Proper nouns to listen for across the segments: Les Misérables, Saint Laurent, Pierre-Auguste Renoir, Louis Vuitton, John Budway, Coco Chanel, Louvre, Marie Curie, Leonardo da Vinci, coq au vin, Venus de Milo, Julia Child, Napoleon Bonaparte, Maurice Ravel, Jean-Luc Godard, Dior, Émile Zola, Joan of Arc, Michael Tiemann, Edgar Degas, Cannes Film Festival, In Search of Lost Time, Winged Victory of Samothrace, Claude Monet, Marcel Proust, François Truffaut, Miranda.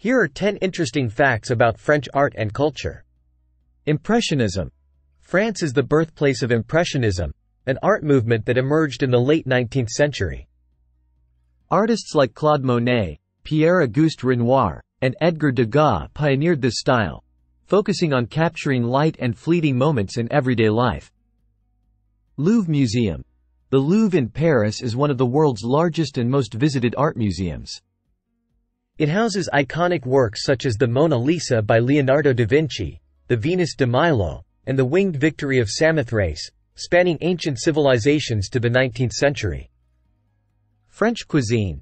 Here are 10 interesting facts about French art and culture. Impressionism. France is the birthplace of Impressionism, an art movement that emerged in the late 19th century. Artists like Claude Monet, Pierre-Auguste Renoir, and Edgar Degas pioneered this style, focusing on capturing light and fleeting moments in everyday life. Louvre Museum. The Louvre in Paris is one of the world's largest and most visited art museums. It houses iconic works such as the Mona Lisa by Leonardo da Vinci, the Venus de Milo, and the Winged Victory of Samothrace, spanning ancient civilizations to the 19th century. French cuisine.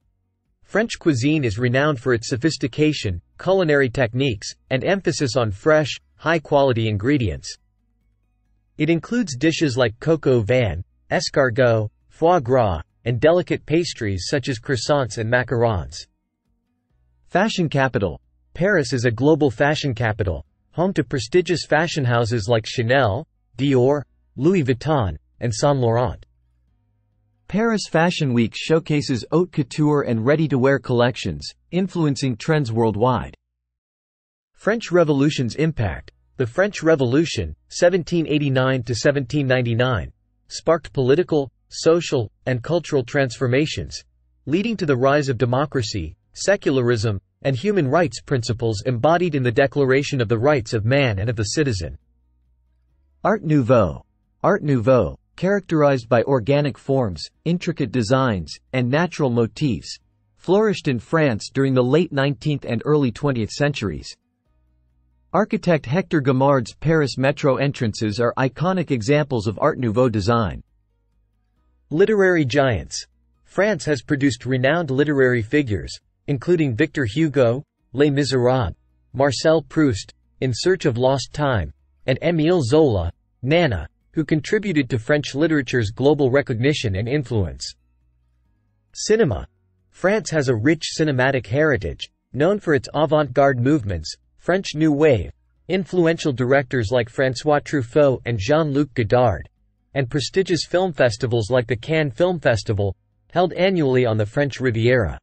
French cuisine is renowned for its sophistication, culinary techniques, and emphasis on fresh, high-quality ingredients. It includes dishes like coq au vin, escargot, foie gras, and delicate pastries such as croissants and macarons. Fashion capital. Paris is a global fashion capital, home to prestigious fashion houses like Chanel, Dior, Louis Vuitton, and Saint Laurent. Paris Fashion Week showcases haute couture and ready-to-wear collections, influencing trends worldwide. French Revolution's impact. The French Revolution, 1789 to 1799, sparked political, social, and cultural transformations, leading to the rise of democracy, secularism, and human rights principles embodied in the Declaration of the Rights of Man and of the Citizen. Art Nouveau. Art Nouveau, characterized by organic forms, intricate designs, and natural motifs, flourished in France during the late 19th and early 20th centuries. Architect Hector Guimard's Paris metro entrances are iconic examples of Art Nouveau design. Literary giants. France has produced renowned literary figures, including Victor Hugo, Les Misérables, Marcel Proust, In Search of Lost Time, and Émile Zola, Nana, who contributed to French literature's global recognition and influence. Cinema. France has a rich cinematic heritage, known for its avant-garde movements, French New Wave, influential directors like François Truffaut and Jean-Luc Godard, and prestigious film festivals like the Cannes Film Festival, held annually on the French Riviera.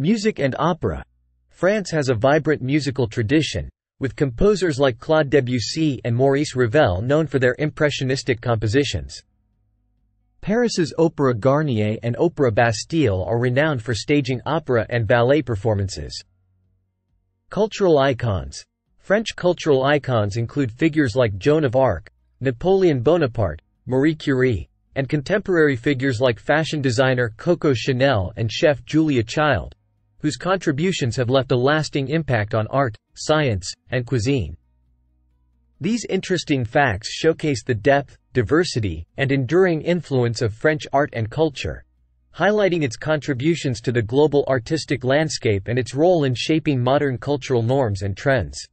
Music and opera. France has a vibrant musical tradition, with composers like Claude Debussy and Maurice Ravel known for their impressionistic compositions. Paris's Opera Garnier and Opera Bastille are renowned for staging opera and ballet performances. Cultural icons. French cultural icons include figures like Joan of Arc, Napoleon Bonaparte, Marie Curie, and contemporary figures like fashion designer Coco Chanel and chef Julia Child, whose contributions have left a lasting impact on art, science, and cuisine. These interesting facts showcase the depth, diversity, and enduring influence of French art and culture, highlighting its contributions to the global artistic landscape and its role in shaping modern cultural norms and trends.